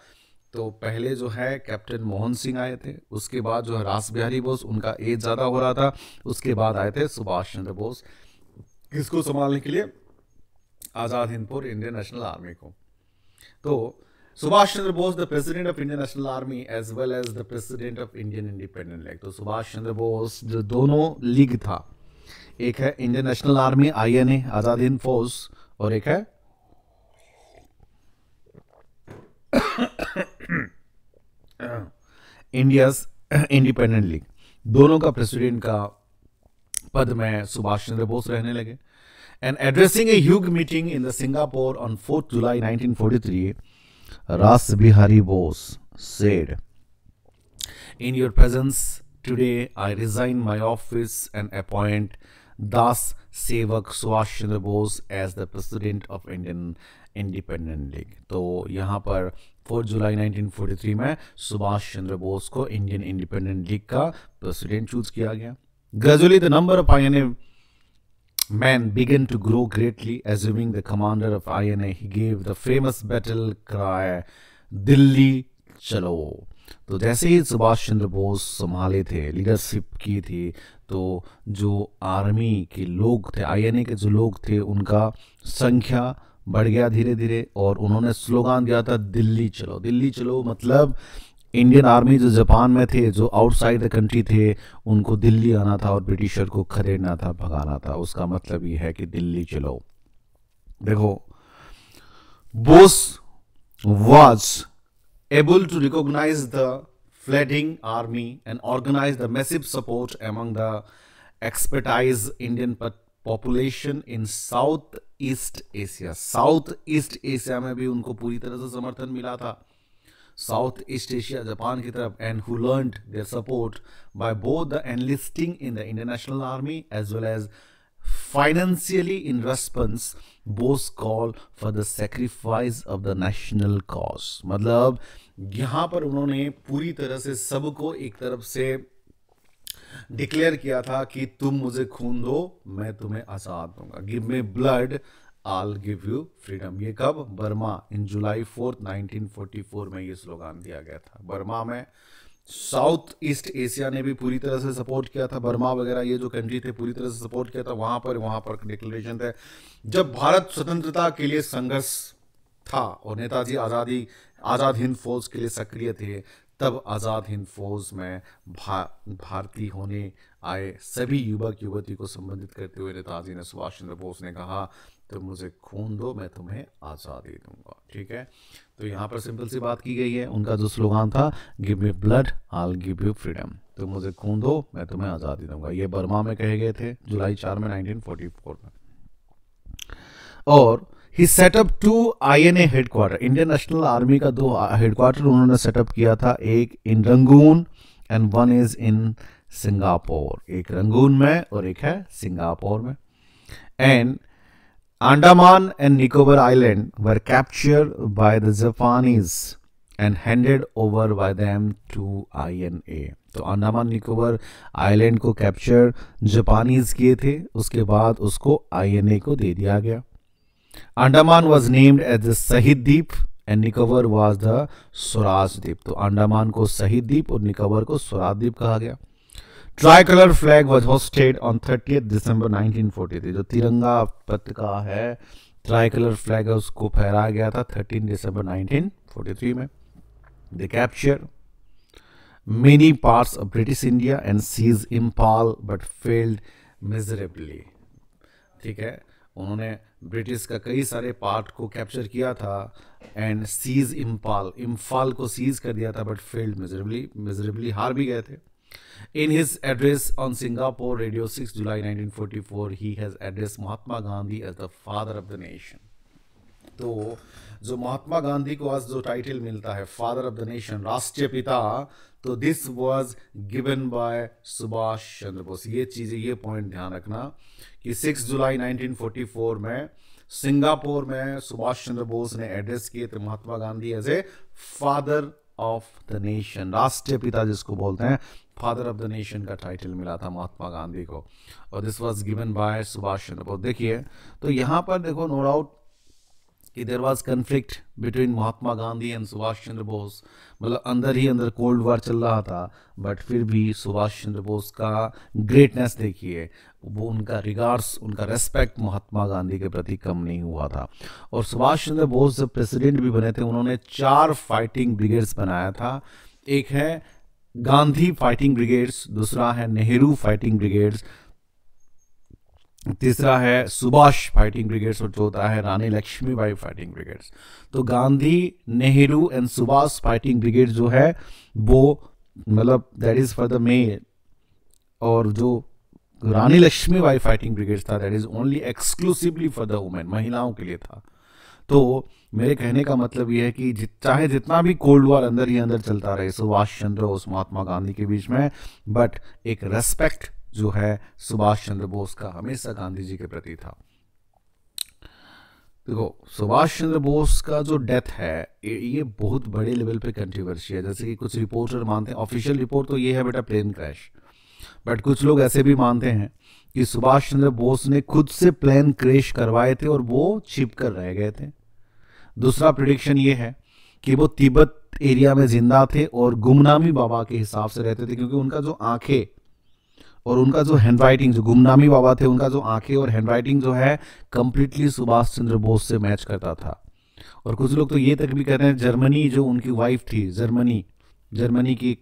तो पहले जो है कैप्टन मोहन सिंह आए थे, उसके बाद जो है रास बिहारी बोस, उनका एज ज़्यादा हो रहा था, उसके बाद आए थे सुभाष चंद्र बोस। किसको संभालने के लिए? आज़ाद हिंद फौज, इंडियन नेशनल आर्मी को। तो Subhash Chandra Bose the president of Indian national army as well as the president of Indian independent league. तो सुभाष चंद्र बोस जो दोनों लीग था, एक है Indian national Army I N A Azad Hind फौज, और एक है इंडियाज इंडिपेंडेंट लीग। दोनों का प्रेसिडेंट का पद में सुभाष चंद्र बोस रहने लगे। And addressing a huge meeting in the Singapore on fourth July nineteen forty three, Ras Bihari Bose said, in your presence today I resign my office and appoint Das Sevak Subhash Chandra Bose as the president of Indian independent league. तो यहाँ पर fourth July nineteen forty three में सुभाष चंद्र बोस को Indian independent league का president choose किया गया। Gradually the number of INA man began to grow greatly. Assuming the commander of INA he gave the famous battle cry, Delhi चलो। तो जैसे ही सुभाष चंद्र बोस संभाले थे, लीडरशिप की थी, तो जो आर्मी के लोग थे, आईएनए के जो लोग थे, उनका संख्या बढ़ गया धीरे धीरे, और उन्होंने स्लोगान दिया था दिल्ली चलो। दिल्ली चलो मतलब इंडियन आर्मी जो जापान में थे, जो आउटसाइड द कंट्री थे, उनको दिल्ली आना था और ब्रिटिशर को खदेड़ना था, भगाना था। उसका मतलब ये है कि दिल्ली चलो। देखो, Bose was able to recognise the fledgling army and organise the massive support among the expertise Indian population in south east Asia. South east Asia में भी उनको पूरी तरह से समर्थन मिला था, साउथ ईस्ट एशिया जापान की तरफ। And who learned their support by both the enlisting in the Indian national army as well as financially. In response Bose call for the sacrifice of the national cause. मतलब यहाँ पर उन्होंने पूरी तरह से सबको एक तरफ से डिक्लेयर किया था कि तुम मुझे खून दो, मैं तुम्हें आजाद दूंगा। Give me blood, I will give you freedom. ये कब? Burma. In July fourth nineteen forty four में ये स्लोगान दिया गया था। बर्मा में साउथ ईस्ट एशिया ने भी पूरी तरह से सपोर्ट किया था, बर्मा वगैरह ये जो कंट्री थे पूरी तरह से सपोर्ट किया था। वहां पर वहां पर डिक्लेरेशन थे। जब भारत स्वतंत्रता के लिए संघर्ष था और नेताजी आजादी आजाद हिंद फौज के लिए सक्रिय थे, तब आज़ाद हिंद फौज में भा, भारतीय होने आए सभी युवक युवती को संबोधित करते हुए नेताजी ने, सुभाष चंद्र बोस ने कहा, तो मुझे खून दो, मैं तुम्हें आज़ादी दूंगा। ठीक है, तो यहाँ पर सिंपल सी बात की गई है। उनका जो स्लोगान था, give me blood, I will give you freedom. तो मुझे खून दो, मैं तुम्हें आज़ादी दूंगा। ये बर्मा में कहे गए थे जुलाई चार में नाइनटीन फोर्टी फोर में। और he set up two I N A headquarter, Indian national army का दो हेडक्वार्टर उन्होंने सेटअप किया था, एक in Rangoon and one is in Singapore, एक रंगून में और एक है सिंगापुर में. And Andaman and Nicobar Island were captured by the Japanese and handed over by them to I N A. तो Andaman Nicobar Island को capture Japanese किए थे, उसके बाद उसको आई एन ए को दे दिया गया. Andaman was named as the Shahid Deep and Nicobar was the Swaraj Deep. तो Andaman को Shahid Deep और Nicobar को Swaraj Deep कहा गया. Tricolor flag was hosted on thirtieth December nineteen forty-three. जो तिरंगा पताका है, ट्राइकलर फ्लैग उसको फहराया गया था thirteen December nineteen forty-three में. They captured many parts of British India and seized Impal but failed miserably. ठीक है, उन्होंने ब्रिटिश का कई सारे पार्ट को कैप्चर किया था एंड सीज इम्फाल, इम्फाल को सीज कर दिया था बट फेल्ड मिजरेबली, मिजरेबली हार भी गए थे. In his address on Singapore Radio sixth July nineteen forty-four, he has addressed Mahatma Gandhi as the father of the nation. तो जो महात्मा गांधी को आज जो टाइटल मिलता है फादर ऑफ द नेशन, राष्ट्रीय पिता, तो this was given by Subhash Chandra Bose. ये चीजें, ये पॉइंट ध्यान रखना कि sixth जुलाई nineteen forty-four में सिंगापुर में सुभाष चंद्र बोस ने एड्रेस किए थे Mahatma Gandhi as a father of the nation, राष्ट्रीय पिता जिसको बोलते हैं, फादर ऑफ द नेशन का टाइटल मिला था महात्मा गांधी को और this was given by Subhash Chandra Bose. देखिए तो यहाँ पर देखो, नो डाउट कि there was conflict between Mahatma Gandhi and Subhash Chandra Bose, मतलब अंदर ही अंदर कोल्ड वार चल रहा था, बट फिर भी सुभाष चंद्र बोस का ग्रेटनेस देखिए, वो उनका रिगार्ड्स, उनका रेस्पेक्ट महात्मा गांधी के प्रति कम नहीं हुआ था. और सुभाष चंद्र बोस जब प्रेसिडेंट भी बने थे, उन्होंने चार फाइटिंग ब्रिगेड्स बनाया था. एक है गांधी फाइटिंग ब्रिगेड्स, दूसरा है नेहरू फाइटिंग ब्रिगेड्स, तीसरा है सुभाष फाइटिंग ब्रिगेड्स और चौथा है रानी लक्ष्मीबाई फाइटिंग ब्रिगेड्स. तो Gandhi, Nehru and Subhash fighting brigade जो है वो मतलब that is for the male, और जो रानी लक्ष्मीबाई फाइटिंग ब्रिगेड्स था that is only exclusively for the women, महिलाओं के लिए था. तो मेरे कहने का मतलब यह है कि जित चाहे जितना भी कोल्ड वॉर अंदर ही अंदर चलता रहे सुभाष चंद्र और महात्मा गांधी के बीच में, बट एक रेस्पेक्ट जो है सुभाष चंद्र बोस का हमेशा गांधी जी के प्रति था. देखो सुभाष चंद्र बोस का जो डेथ है ये बहुत बड़े लेवल पे कंट्रोवर्सी है, जैसे कि कुछ रिपोर्टर मानते हैं, ऑफिशियल रिपोर्ट तो ये है बेटा प्लेन क्रैश, बट कुछ लोग ऐसे भी मानते हैं कि सुभाष चंद्र बोस ने खुद से प्लेन क्रैश करवाए थे और वो छिप कर रह गए थे. दूसरा प्रेडिक्शन ये है कि वो तिब्बत एरिया में जिंदा थे और गुमनामी बाबा के हिसाब से रहते थे, क्योंकि उनका जो आंखें और उनका जो हैंडराइटिंग, जो गुमनामी बाबा थे उनका जो आंखें और हैंडराइटिंग जो है कंप्लीटली सुभाष चंद्र बोस से मैच करता था. और कुछ लोग तो ये तक भी कहते हैं, जर्मनी जो उनकी वाइफ थी, जर्मनी जर्मनी की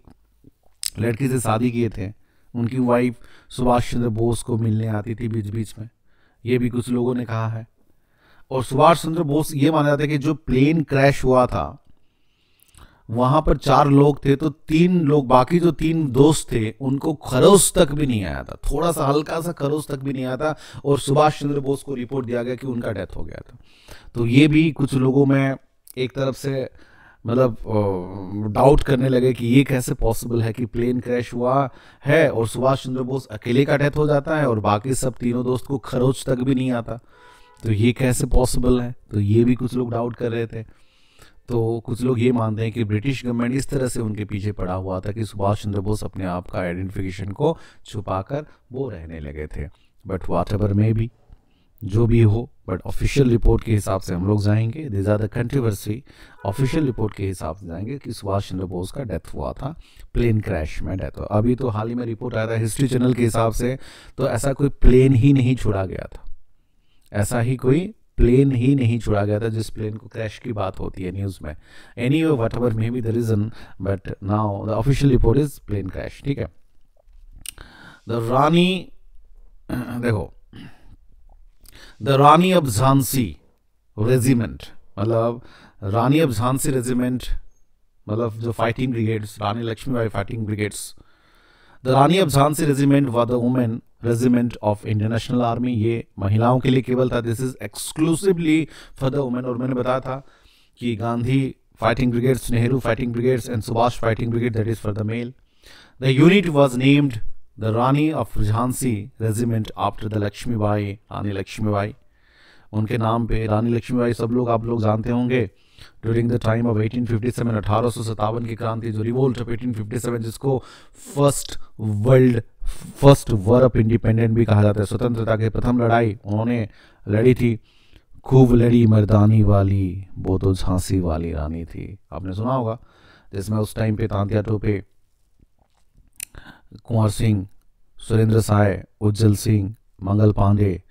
लड़की से शादी किए थे, उनकी वाइफ सुभाष चंद्र बोस को मिलने आती थी बीच बीच में, ये भी कुछ लोगों ने कहा है. और सुभाष चंद्र बोस, ये माना जाता है कि जो प्लेन क्रैश हुआ था वहां पर चार लोग थे, तो तीन लोग, बाकी जो तीन दोस्त थे उनको खरोंच तक भी नहीं आया था, थोड़ा सा हल्का सा खरोंच तक भी नहीं आया था, और सुभाष चंद्र बोस को रिपोर्ट दिया गया कि उनका डेथ हो गया था. तो ये भी कुछ लोगों में एक तरफ से मतलब डाउट करने लगे कि ये कैसे पॉसिबल है कि प्लेन क्रैश हुआ है और सुभाष चंद्र बोस अकेले का डेथ हो जाता है और बाकी सब तीनों दोस्त को खरोंच तक भी नहीं आता, तो ये कैसे पॉसिबल है. तो ये भी कुछ लोग डाउट कर रहे थे. तो कुछ लोग ये मानते हैं कि ब्रिटिश गवर्नमेंट इस तरह से उनके पीछे पड़ा हुआ था कि सुभाष चंद्र बोस अपने आप का आइडेंटिफिकेशन को छुपाकर वो रहने लगे थे. बट व्हाटएवर मे बी, जो भी हो, बट ऑफिशियल रिपोर्ट के हिसाब से हम लोग जाएंगे, this are the controversy, official report के हिसाब से जाएंगे कि सुभाष चंद्र बोस का डेथ हुआ था प्लेन क्रैश में डेथ हुआ. अभी तो हाल ही में रिपोर्ट आया था हिस्ट्री चैनल के हिसाब से, तो ऐसा कोई प्लेन ही नहीं छोड़ा गया था, ऐसा ही कोई प्लेन ही नहीं छोड़ा गया था जिस प्लेन को क्रैश की बात होती है न्यूज़ में. Anyway whatever may be the reason, but now the official report is plane crash. ठीक है, द रानी, देखो the Rani of Jhansi regiment, मतलब रानी ऑफ झांसी रेजिमेंट, मतलब जो fighting brigades, Rani Lakshmibai fighting brigades, the Rani of Jhansi regiment was the women regiment of Indian national army, ये महिलाओं के लिए केवल था, this is exclusively for the women. और मैंने बताया था कि Gandhi fighting brigades, Nehru fighting brigades and Subhash fighting brigade, that is for the male. The unit was named the Rani of Jhansi regiment after the Lakshmibai, Rani Lakshmibai, उनके नाम पे। रानी लक्ष्मीबाई सब लोग आप लोग जानते होंगे, during the time of eighteen fifty seven, अठारह सौ सत्तावन की क्रांति, जो revolt of eighteen fifty seven, जिसको first world first war of independent भी कहा जाता है, स्वतंत्रता की प्रथम लड़ाई उन्होंने लड़ी थी। खूब लड़ी मर्दानी वाली वो तो झांसी वाली रानी थी, आपने सुना होगा, जिसमें उस टाइम पे तांतिया टोपे, कुंवर सिंह, सुरेंद्र साय, उज्जवल सिंह, मंगल पांडे,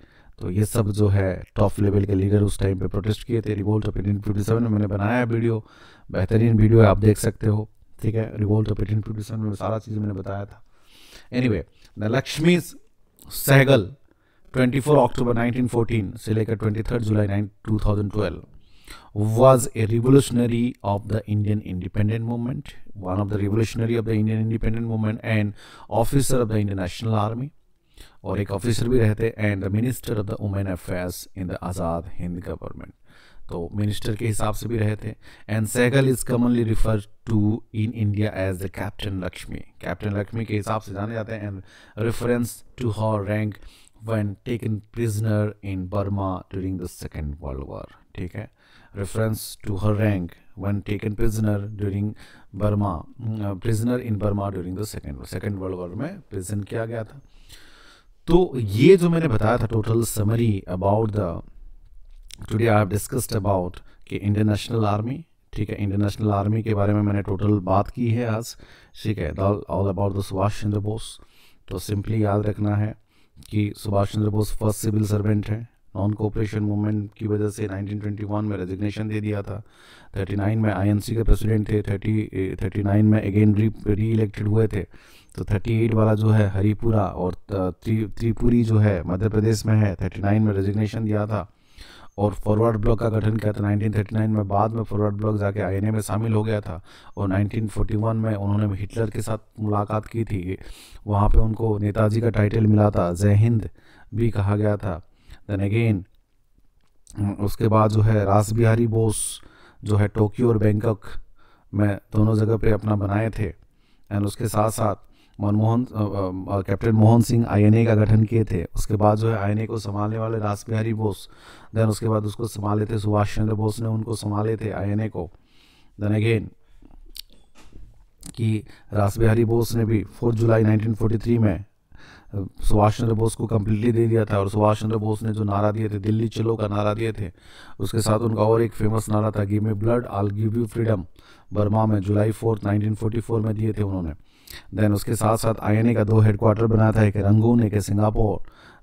तो ये सब जो है टॉप लेवल के लीडर उस टाइम पे प्रोटेस्ट किए थे revolt of eighteen fifty seven में। मैंने बनाया है वीडियो, बेहतरीन वीडियो है, आप देख सकते हो, ठीक है। Revolt of eighteen fifty seven में सारा चीज़ मैंने बताया था। एनीवे, द लक्ष्मी सहगल चौबीस अक्टूबर नाइनटीन फोर्टीन से लेकर तेईस जुलाई two thousand twelve was a revolutionary of the Indian independent movement, one of the revolutionary of the Indian independent movement and officer of the Indian National Army, और एक officer भी रहते, and the minister of the women affairs in the Azad Hind government, तो minister के हिसाब से भी रहते। And Sehgal is commonly refer to in India as the captain Lakshmi, captain Lakshmi के हिसाब से जाने जाते हैं, and reference to her rank when taken prisoner in Burma during the Second World War, ठीक है, reference to her rank when taken prisoner during Burma, uh, prisoner in Burma during the second second world war में prison किया गया था। तो ये जो मैंने बताया था total summary about the today I have discussed about कि Indian National Army, ठीक है, Indian National Army के बारे में मैंने total बात की है आज, ठीक है, all about the Subhash Chandra Bose. तो सिंपली याद रखना है कि Subhash Chandra Bose first civil servant है, नॉन कोऑपरेशन मूवमेंट की वजह से नाइनटीन ट्वेंटी वन में रेजिग्नेशन दे दिया था, उनतालीस में आईएनसी के प्रेसिडेंट थे, उनतालीस में अगेन री री इलेक्टेड हुए थे। तो अड़तीस वाला जो है हरिपुरा और त्रिपुरी जो है मध्य प्रदेश में है, उनतालीस में रेजिग्नेशन दिया था, और फॉरवर्ड ब्लॉक का गठन किया था नाइनटीन थर्टी नाइन में, बाद में फॉरवर्ड ब्लॉक जाके आईएनए में शामिल हो गया था, और नाइनटीन फोर्टी वन में उन्होंने हिटलर के साथ मुलाकात की थी, वहाँ पे उनको नेताजी का टाइटल मिला था, जय हिंद भी कहा गया था। देन अगेन उसके बाद जो है रास बिहारी बोस जो है टोक्यो और बैंकॉक में दोनों जगह पर अपना बनाए थे, एंड उसके साथ साथ मनमोहन कैप्टन मोहन सिंह आईएनए का गठन किए थे। उसके बाद जो है आईएनए को संभालने वाले रास बिहारी बोस, देन उसके बाद उसको संभाले थे सुभाष चंद्र बोस ने, उनको संभाले थे आईएनए को। देन अगेन कि रास बिहारी बोस ने भी चार जुलाई नाइनटीन फोर्टी थ्री में सुभाष चंद्र बोस को कम्प्लीटली दे दिया था, और सुभाष चंद्र बोस ने जो नारा दिए थे, दिल्ली चलो का नारा दिए थे, उसके साथ उनका और एक फेमस नारा था, give me blood I will give you freedom, Burma में July fourth nineteen forty four में दिए थे उन्होंने। देन उसके साथ साथ आईएनए का दो हेडक्वार्टर बना था, एक रंगून, एक Singapore.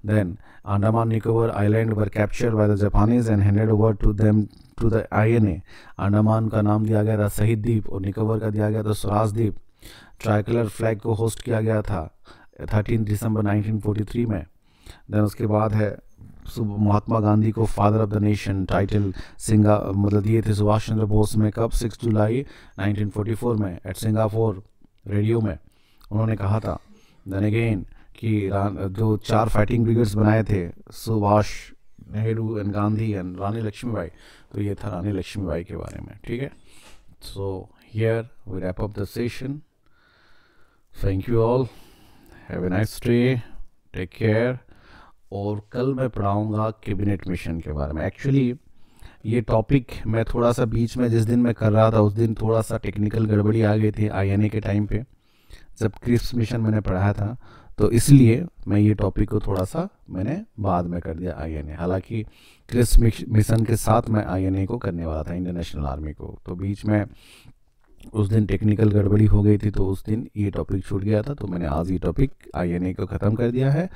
Then Andaman Nicobar island were capture by the Japanese and handed over to them to the INA. Andaman का नाम दिया गया था शहीद द्वीप, और निकोबार का दिया गया था स्वराज द्वीप। ट्राइकलर फ्लैग को होस्ट किया गया था thirteen December nineteen forty three में। देन उसके बाद है महात्मा गांधी को father of the nation title सिंगा मतलब दिए थे सुभाष चंद्र बोस में, कब, six July nineteen forty four में एट सिंगापुर रेडियो में उन्होंने कहा था। देन अगेन कि जो चार फाइटिंग ब्रिगेड्स बनाए थे सुभाष, नेहरू एंड गांधी एंड रानी लक्ष्मीबाई, तो ये था रानी लक्ष्मीबाई के बारे में, ठीक है। So here we wrap up the session. Thank you all, have a nice day, take care. और कल मैं पढ़ाऊँगा कैबिनेट मिशन के बारे में। एक्चुअली ये टॉपिक मैं थोड़ा सा बीच में जिस दिन मैं कर रहा था उस दिन थोड़ा सा टेक्निकल गड़बड़ी आ गई थी आईएनए के टाइम पे, जब क्रिप्स मिशन मैंने पढ़ाया था, तो इसलिए मैं ये टॉपिक को थोड़ा सा मैंने बाद में कर दिया आईएनए। हालांकि क्रिप्स मिशन के साथ मैं आईएनए को करने वाला था, इंडियन नेशनल आर्मी को, तो बीच में उस दिन टेक्निकल गड़बड़ी हो गई थी, तो उस दिन ये टॉपिक छूट गया था। तो मैंने आज ये टॉपिक आईएनए को ख़त्म कर दिया है।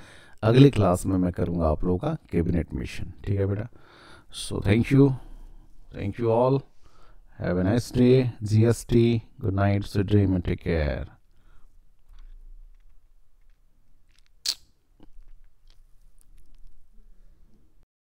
अगले क्लास में मैं करूँगा आप लोगों का कैबिनेट मिशन, ठीक है बेटा। So thank you, thank you all. Have a nice day. G S T. Good night. Sweet dream and take care.